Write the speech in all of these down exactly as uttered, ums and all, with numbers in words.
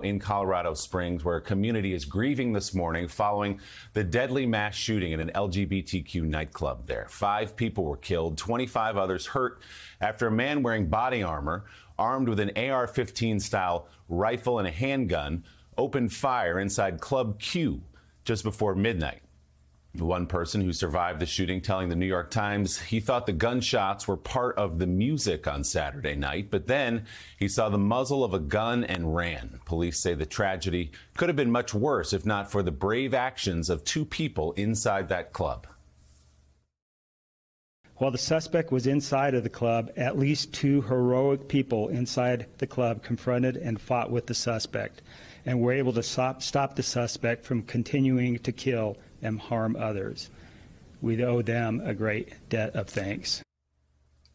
In Colorado Springs, where a community is grieving this morning following the deadly mass shooting at an L G B T Q nightclub there. Five people were killed, twenty-five others hurt after a man wearing body armor, armed with an A R fifteen style rifle and a handgun, opened fire inside Club Q just before midnight. One person who survived the shooting telling the New York Times he thought the gunshots were part of the music on Saturday night, but then he saw the muzzle of a gun and ran. Police say the tragedy could have been much worse if not for the brave actions of two people inside that club. While the suspect was inside of the club, at least two heroic people inside the club confronted and fought with the suspect and were able to stop, stop the suspect from continuing to kill and harm others. We owe them a great debt of thanks.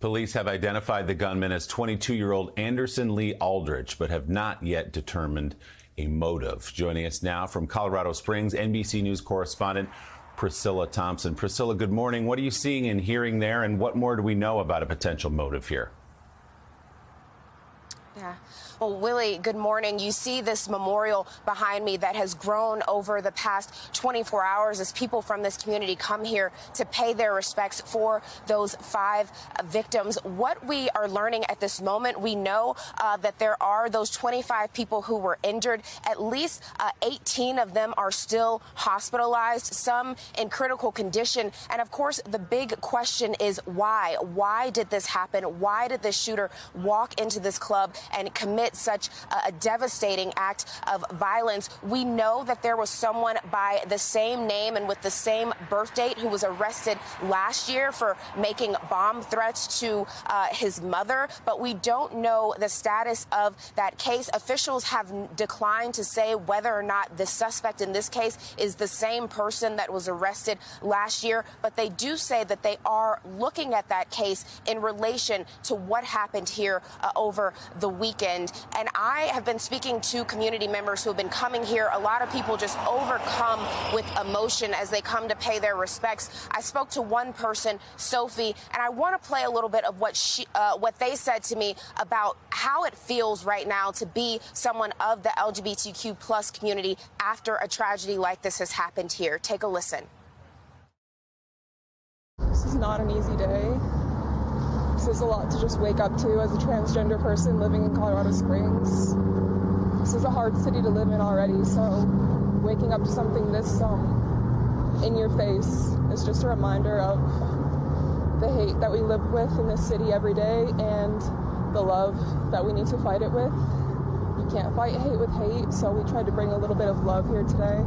Police have identified the gunman as twenty-two-year-old Anderson Lee Aldrich, but have not yet determined a motive. Joining us now from Colorado Springs, N B C News correspondent Priscilla Thompson. Priscilla, good morning. What are you seeing and hearing there, and what more do we know about a potential motive here? Yeah. Well, Willie, good morning. You see this memorial behind me that has grown over the past twenty-four hours as people from this community come here to pay their respects for those five victims. What we are learning at this moment, we know uh, that there are those twenty-five people who were injured. At least uh, eighteen of them are still hospitalized, some in critical condition. And of course, the big question is why? Why did this happen? Why did this shooter walk into this club and commit such a devastating act of violence? We know that there was someone by the same name and with the same birth date who was arrested last year for making bomb threats to uh, his mother, but we don't know the status of that case. Officials have declined to say whether or not the suspect in this case is the same person that was arrested last year, but they do say that they are looking at that case in relation to what happened here uh, over the weekend. And I have been speaking to community members who have been coming here. A lot of people just overcome with emotion as they come to pay their respects. I spoke to one person, Sophie, and I want to play a little bit of what she, uh, what they said to me about how it feels right now to be someone of the L G B T Q plus community after a tragedy like this has happened here. Take a listen. This is not an easy day. This is a lot to just wake up to as a transgender person living in Colorado Springs. This is a hard city to live in already, so waking up to something this um, in your face is just a reminder of the hate that we live with in this city every day and the love that we need to fight it with. You can't fight hate with hate, so we tried to bring a little bit of love here today.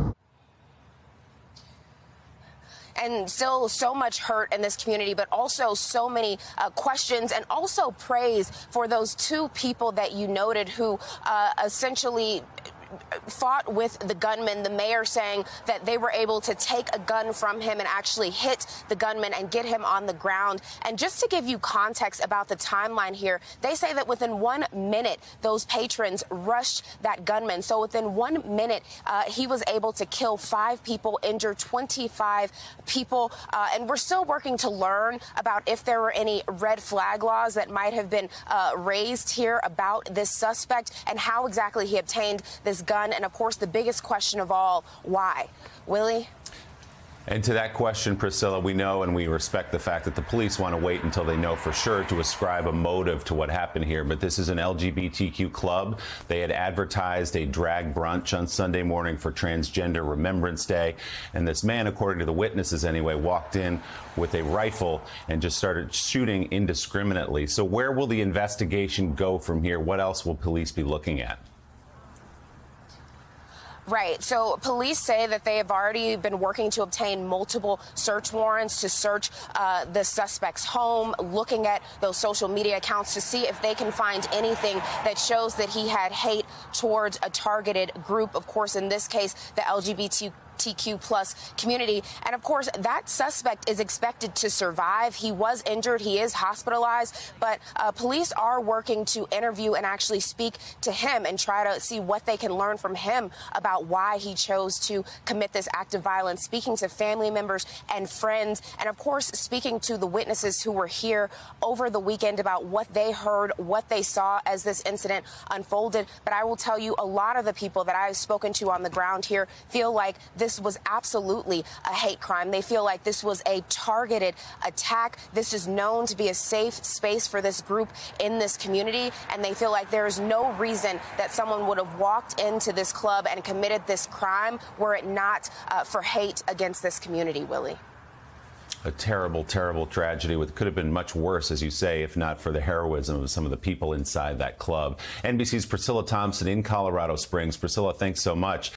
And still so much hurt in this community, but also so many uh, questions and also praise for those two people that you noted who uh, essentially fought with the gunman, the mayor saying that they were able to take a gun from him and actually hit the gunman and get him on the ground. And just to give you context about the timeline here, they say that within one minute, those patrons rushed that gunman. So within one minute, uh, he was able to kill five people, injure twenty-five people. Uh, and we're still working to learn about if there were any red flag laws that might have been uh, raised here about this suspect and how exactly he obtained this gun, and of course the biggest question of all, why? Willie? And to that question, Priscilla, we know and we respect the fact that the police want to wait until they know for sure to ascribe a motive to what happened here. But this is an L G B T Q club. They had advertised a drag brunch on Sunday morning for Transgender Remembrance Day. And this man, according to the witnesses anyway, walked in with a rifle and just started shooting indiscriminately. So where will the investigation go from here? What else will police be looking at? Right. So police say that they have already been working to obtain multiple search warrants to search uh, the suspect's home, looking at those social media accounts to see if they can find anything that shows that he had hate towards a targeted group. Of course, in this case, the L G B T Q L G B T Q plus community. And of course, that suspect is expected to survive. He was injured. He is hospitalized. But uh, police are working to interview and actually speak to him and try to see what they can learn from him about why he chose to commit this act of violence, speaking to family members and friends, and of course, speaking to the witnesses who were here over the weekend about what they heard, what they saw as this incident unfolded. But I will tell you, a lot of the people that I've spoken to on the ground here feel like this was absolutely a hate crime. They feel like this was a targeted attack. This is known to be a safe space for this group in this community, and they feel like there is no reason that someone would have walked into this club and committed this crime were it not uh, for hate against this community, Willie. A terrible, terrible tragedy. What could have been much worse, as you say, if not for the heroism of some of the people inside that club. N B C's Priscilla Thompson in Colorado Springs. Priscilla, thanks so much.